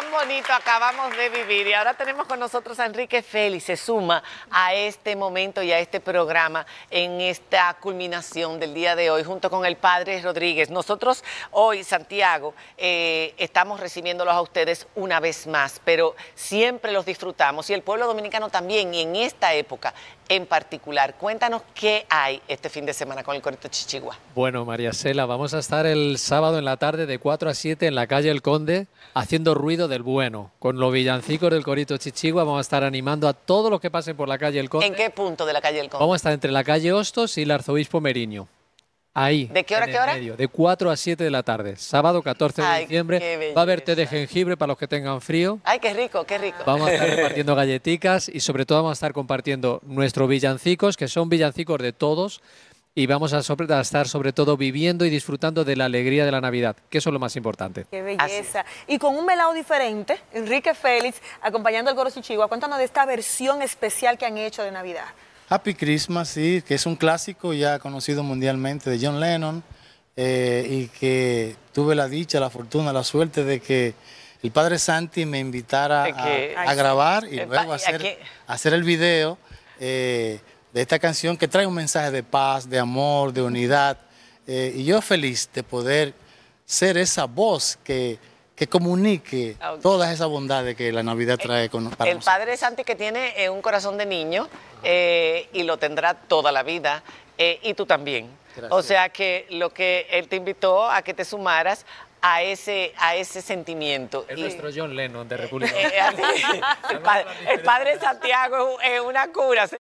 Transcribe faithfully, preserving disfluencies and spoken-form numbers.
tan bonito acabamos de vivir. Y ahora tenemos con nosotros a Enrique Félix, se suma a este momento y a este programa en esta culminación del día de hoy, junto con el padre Rodríguez. Nosotros hoy, Santiago, eh, estamos recibiéndolos a ustedes una vez más, pero siempre los disfrutamos y el pueblo dominicano también, y en esta época en particular. Cuéntanos qué hay este fin de semana con el Corito Chichigua. Bueno, Mariasela, vamos a estar el sábado en la tarde de cuatro a siete en la calle El Conde, haciendo ruido del bueno. Con los villancicos del Corito Chichigua vamos a estar animando a todos los que pasen por la calle El Conde. ¿En qué punto de la calle El Conde? Vamos a estar entre la calle Ostos y el arzobispo Meriño. Ahí. ¿De qué hora, qué hora? Medio, de cuatro a siete de la tarde, sábado catorce de diciembre. Va a haber té de jengibre para los que tengan frío. ¡Ay, qué rico, qué rico! Vamos a estar repartiendo galletitas y sobre todo vamos a estar compartiendo nuestros villancicos, que son villancicos de todos, y vamos a, sobre, a estar sobre todo viviendo y disfrutando de la alegría de la Navidad, que eso es lo más importante. ¡Qué belleza! Y con un melao diferente, Enrique Félix, acompañando al Corito Chichigua, cuéntanos de esta versión especial que han hecho de Navidad. Happy Christmas, sí, que es un clásico ya conocido mundialmente de John Lennon, eh, y que tuve la dicha, la fortuna, la suerte de que el Padre Santi me invitara a, a grabar y luego a hacer, a hacer el video eh, de esta canción que trae un mensaje de paz, de amor, de unidad. Eh, y yo feliz de poder ser esa voz que... que comunique okay. todas esas bondades que la Navidad trae con para El nosotros. Padre Santi, que tiene eh, un corazón de niño eh, y lo tendrá toda la vida, eh, y tú también. Gracias. O sea que lo que él te invitó a que te sumaras a ese, a ese sentimiento. Es y, nuestro John Lennon de República Dominicana. el, el, el Padre Santiago es una cura.